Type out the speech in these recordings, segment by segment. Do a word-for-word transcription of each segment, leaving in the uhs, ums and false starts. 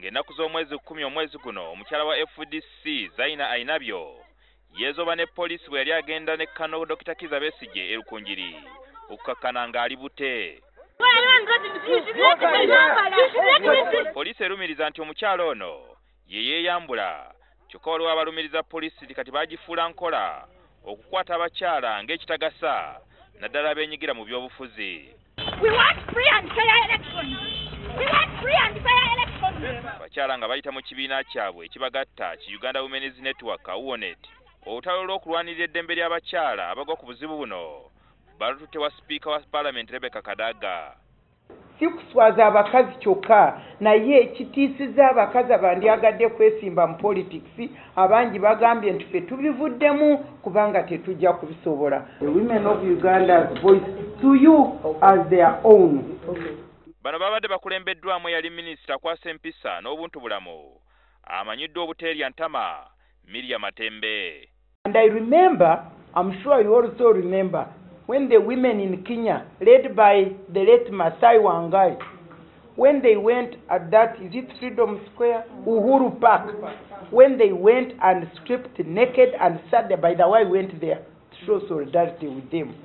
Ngenaku z'omwezi kumi omwezi guno omukyala wa F D C Zaina Ainabyo yezoba ne polisi we yali agenda ne Kano Doctor Kizabe sije erukunjiri okukakana nga ali bute. Polisi erumiriza nti omukyala ono yeye yambula kyokka olwo abalumiriza polisi kati bagifuula nkola okukwata abakyala ng'ekitagasa naddala beenyigira mu by'obufuzi. We want free and fair elections. We want free and fair elections. Bakyala nga bayita mu kibiina kyabwe ekibagatta ki Uganda Women's Network Uwonet. Olutalo olw'okulwanirira eddembe ly'abakyala abagwa ku buzibu buno balututewa Speaker wa Parliament Rebecca Kadaga. Si kuswaza abakazi kyokka naye ekitiisizza abakazi abandyagadde kwesimba mu politics abangi bagambye nti ffe tubivuddemu kubanga tetujja kubisobola. The women of Uganda's voice to you as their own. Bano babadde bakulembeddwamu yali Minisita kwasa empisa n'obuntu bulamu amanyiddwa obuteerya ntama Miria Matembe. And I remember, I'm sure you also remember, when the women in Kenya, led by the late Maasai Wangai, when they went at that, is it Freedom Square? Uhuru Park. When they went and stripped naked and sat there, by the way, I went there to show solidarity with them.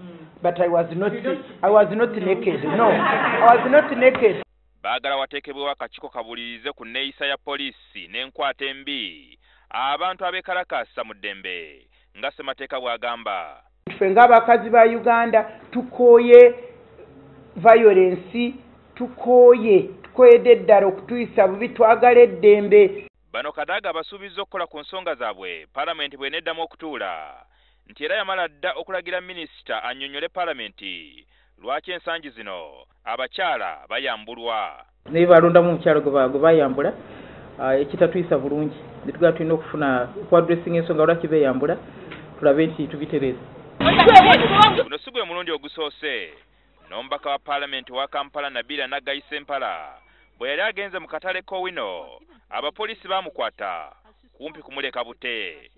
But I was not, I was not naked, no, I was not naked. Bagala watekebwa akachiko kabulirize ku neyisa ya polisi n'enkwata embi abantu abekalakasa mu ddembe nga ssemateeka bw'agamba. Fenga abakazi ba Uganda tukoye violence tukoye tukoyedde eddala okutuyisa bubi twagala eddembe. Bano Kadaga basuubizza okukola ku nsonga zaabwe Paalamenti bw'eneddamu okutuula nti era yamala dda okulagira Minisita annyonnyole Paalamenti lwaki ensangi zino abakyala bayambulwa naye balondamu omukyalo gwe bayambula ekitatuyisa bulungi ne tugaa tulina okufuna okwadressinga ensonga lwaki beeyambula tulabe nti tubitereza. Guno si gwe mulundi ogusoose n'omubaka wa Paalamenti wa Kampala Nabira Nagayisa Empala bwe yali agenze mu katale k'owino abapoliisi baamukwata kumpi kumuleka bute.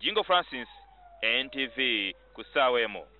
Jingo Francis, N T V ku ssaawa emu.